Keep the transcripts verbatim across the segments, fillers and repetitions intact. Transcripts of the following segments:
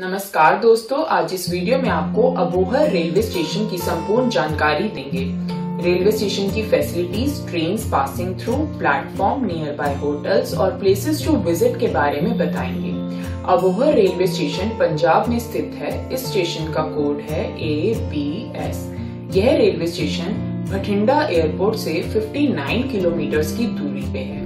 नमस्कार दोस्तों, आज इस वीडियो में आपको अबोहर रेलवे स्टेशन की संपूर्ण जानकारी देंगे। रेलवे स्टेशन की facilities, trains passing through, platform, nearby hotels और प्लेसेस टू विजिट के बारे में बताएंगे। अबोहर रेलवे स्टेशन पंजाब में स्थित है। इस स्टेशन का कोड है ए बी एस। यह रेलवे स्टेशन भठिंडा एयरपोर्ट से उनसठ किलोमीटर की दूरी पे है।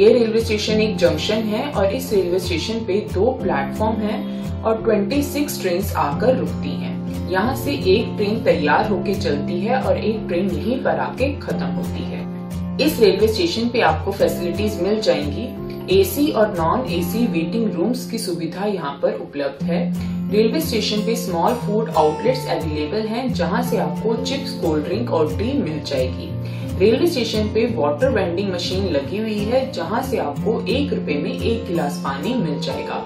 ये रेलवे स्टेशन एक जंक्शन है और इस रेलवे स्टेशन पे दो प्लेटफॉर्म हैं और छब्बीस ट्रेन आकर रुकती हैं। यहाँ से एक ट्रेन तैयार होकर चलती है और एक ट्रेन यहीं पर आके खत्म होती है। इस रेलवे स्टेशन पे आपको फैसिलिटीज मिल जाएंगी। एसी और नॉन एसी वेटिंग रूम्स की सुविधा यहाँ पर उपलब्ध है। रेलवे स्टेशन पे स्मॉल फूड आउटलेट्स अवेलेबल हैं, जहां से आपको चिप्स, कोल्ड ड्रिंक और टी मिल जाएगी। रेलवे स्टेशन पे वाटर वेंडिंग मशीन लगी हुई है, जहां से आपको एक रुपए में एक गिलास पानी मिल जाएगा।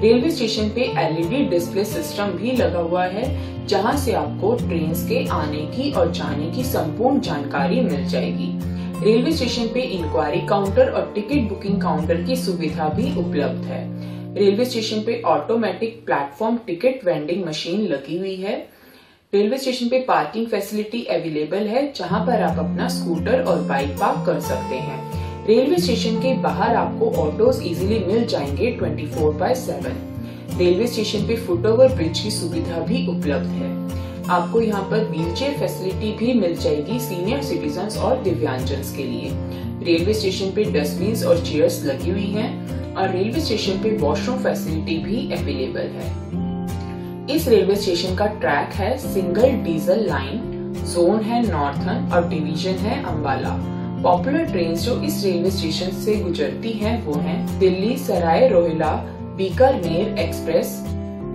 रेलवे स्टेशन पे L E D display system भी लगा हुआ है, जहां से आपको ट्रेन के आने की और जाने की संपूर्ण जानकारी मिल जाएगी। रेलवे स्टेशन पे इंक्वायरी काउंटर और टिकट बुकिंग काउंटर की सुविधा भी उपलब्ध है। रेलवे स्टेशन पे automatic platform ticket vending machine लगी हुई है। रेलवे स्टेशन पे पार्किंग फैसिलिटी अवेलेबल है, जहां पर आप अपना स्कूटर और बाइक पार्क कर सकते हैं। रेलवे स्टेशन के बाहर आपको ऑटोज इजीली मिल जाएंगे चौबीस बाय सात। रेलवे स्टेशन पे फुटओवर ब्रिज की सुविधा भी उपलब्ध है। आपको यहाँ पर व्हीलचेयर फैसिलिटी भी मिल जाएगी सीनियर सिटीजन और दिव्यांगजन के लिए। रेलवे स्टेशन पे डस्टबिन और चेयर्स लगी हुई है और रेलवे स्टेशन पे वॉशरूम फैसिलिटी भी अवेलेबल है। इस रेलवे स्टेशन का ट्रैक है सिंगल डीजल लाइन, जोन है नॉर्थन और डिवीजन है अंबाला। पॉपुलर ट्रेन जो इस रेलवे स्टेशन से गुजरती हैं वो हैं Delhi Sarai Rohilla Bikaner express,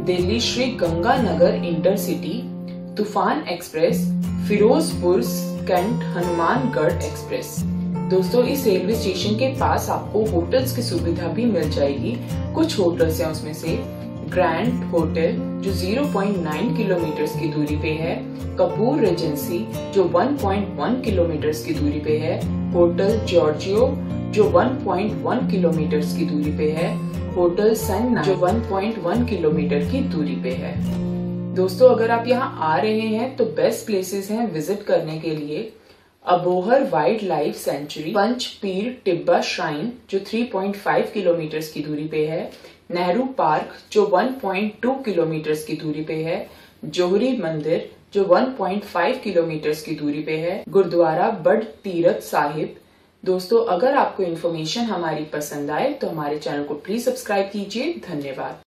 Delhi Shri Ganganagar intercity Toofan express, Firozpur cantt Hanumangarh express. दोस्तों, इस रेलवे स्टेशन के पास आपको होटल्स की सुविधा भी मिल जाएगी। कुछ होटल्स हैं, उसमें से ग्रैंड होटल जो ज़ीरो पॉइंट नाइन किलोमीटर की दूरी पे है, कपूर रेजेंसी जो वन पॉइंट वन किलोमीटर की दूरी पे है, होटल जॉर्जियो जो वन पॉइंट वन किलोमीटर की दूरी पे है, होटल सन जो वन पॉइंट वन किलोमीटर की दूरी पे है। दोस्तों, अगर आप यहाँ आ रहे हैं तो बेस्ट प्लेसेस हैं विजिट करने के लिए। Abohar wildlife sanctuary, Panch पीर टिब्बा श्राइन जो तीन पॉइंट पाँच किलोमीटर की दूरी पे है, नेहरू पार्क जो एक पॉइंट दो किलोमीटर की दूरी पे है, जोहरी मंदिर जो एक पॉइंट पाँच किलोमीटर की दूरी पे है, गुरुद्वारा बड तीरथ साहिब। दोस्तों, अगर आपको इन्फॉर्मेशन हमारी पसंद आए तो हमारे चैनल को प्लीज सब्सक्राइब कीजिए। धन्यवाद।